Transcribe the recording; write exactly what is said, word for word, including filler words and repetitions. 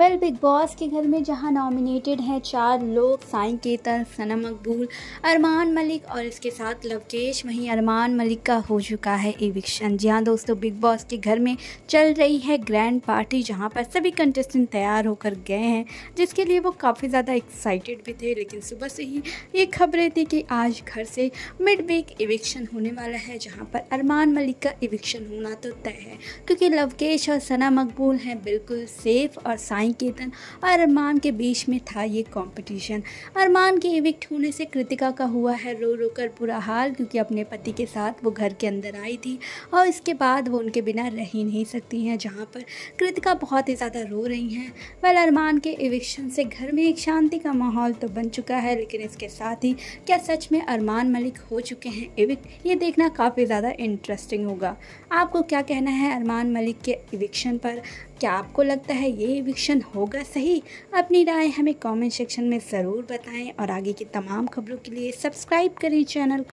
Well big boss के घर में जहां नॉमिनेटेड हैं चार लोग, साई केतन, सना मकबूल, अरमान मलिक और इसके साथ लवकेश, वहीं अरमान मलिक का हो चुका है एविक्शन। जी हाँ दोस्तों, बिग बॉस के घर में चल रही है ग्रैंड पार्टी जहां पर सभी कंटेस्टेंट तैयार होकर गए हैं, जिसके लिए वो काफ़ी ज़्यादा एक्साइटेड भी थे। लेकिन सुबह से ही ये खबरें थी कि आज घर से मिड वीक एविक्शन होने वाला है, जहाँ पर अरमान मलिक का एविक्शन होना तो तय है, क्योंकि लवकेश और सना मकबूल हैं बिल्कुल सेफ़ और साई केतन और अरमान के बीच में था ये कंपटीशन। अरमान के एविक्ट होने से कृतिका का हुआ है रो रो कर बुरा हाल, क्योंकि अपने पति के साथ वो घर के अंदर आई थी और इसके बाद वो उनके बिना रह ही नहीं सकती हैं, जहां पर कृतिका बहुत ही ज़्यादा रो रही हैं। वेल अरमान के एविक्शन से घर में एक शांति का माहौल तो बन चुका है, लेकिन इसके साथ ही क्या सच में अरमान मलिक हो चुके हैं एविक्ट, ये देखना काफ़ी ज़्यादा इंटरेस्टिंग होगा। आपको क्या कहना है अरमान मलिक के एविक्शन पर? क्या आपको लगता है ये एविक्शन होगा सही? अपनी राय हमें कमेंट सेक्शन में ज़रूर बताएं और आगे की तमाम खबरों के लिए सब्सक्राइब करें चैनल।